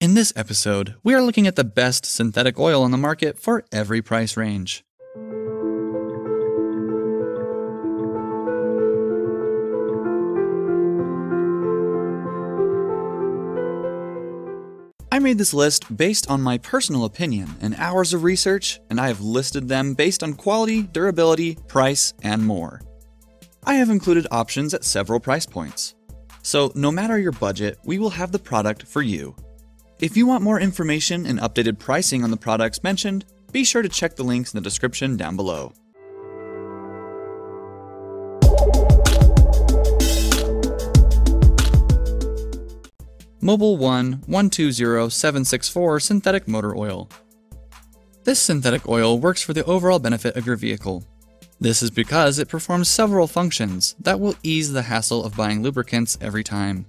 In this episode, we are looking at the best synthetic oil on the market for every price range. I made this list based on my personal opinion and hours of research, and I have listed them based on quality, durability, price, and more. I have included options at several price points. So no matter your budget, we will have the product for you. If you want more information and updated pricing on the products mentioned, be sure to check the links in the description down below. Mobil 1 120764 Synthetic Motor Oil. This synthetic oil works for the overall benefit of your vehicle. This is because it performs several functions that will ease the hassle of buying lubricants every time.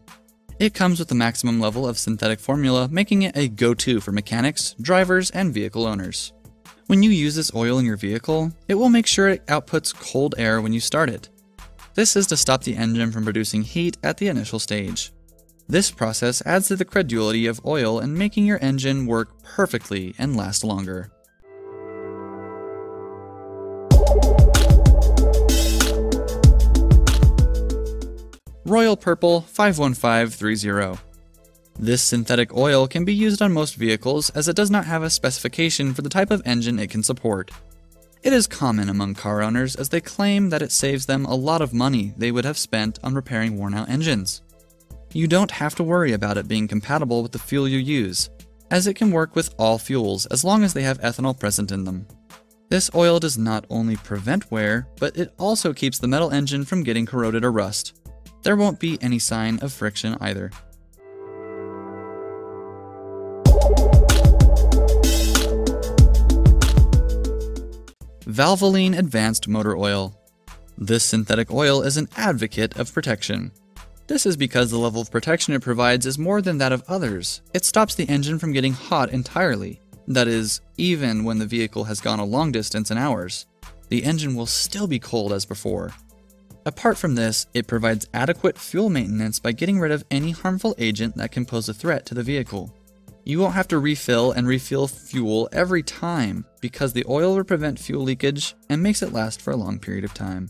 It comes with the maximum level of synthetic formula, making it a go-to for mechanics, drivers, and vehicle owners. When you use this oil in your vehicle, it will make sure it outputs cold air when you start it. This is to stop the engine from producing heat at the initial stage. This process adds to the credulity of oil and making your engine work perfectly and last longer. Royal Purple 51530. This synthetic oil can be used on most vehicles as it does not have a specification for the type of engine it can support. It is common among car owners as they claim that it saves them a lot of money they would have spent on repairing worn-out engines. You don't have to worry about it being compatible with the fuel you use, as it can work with all fuels as long as they have ethanol present in them. This oil does not only prevent wear, but it also keeps the metal engine from getting corroded or rust. There won't be any sign of friction either. Valvoline Advanced Motor Oil. This synthetic oil is an advocate of protection. This is because the level of protection it provides is more than that of others. It stops the engine from getting hot entirely. That is, even when the vehicle has gone a long distance in hours, the engine will still be cold as before. Apart from this, it provides adequate fuel maintenance by getting rid of any harmful agent that can pose a threat to the vehicle. You won't have to refill and refuel fuel every time because the oil will prevent fuel leakage and makes it last for a long period of time.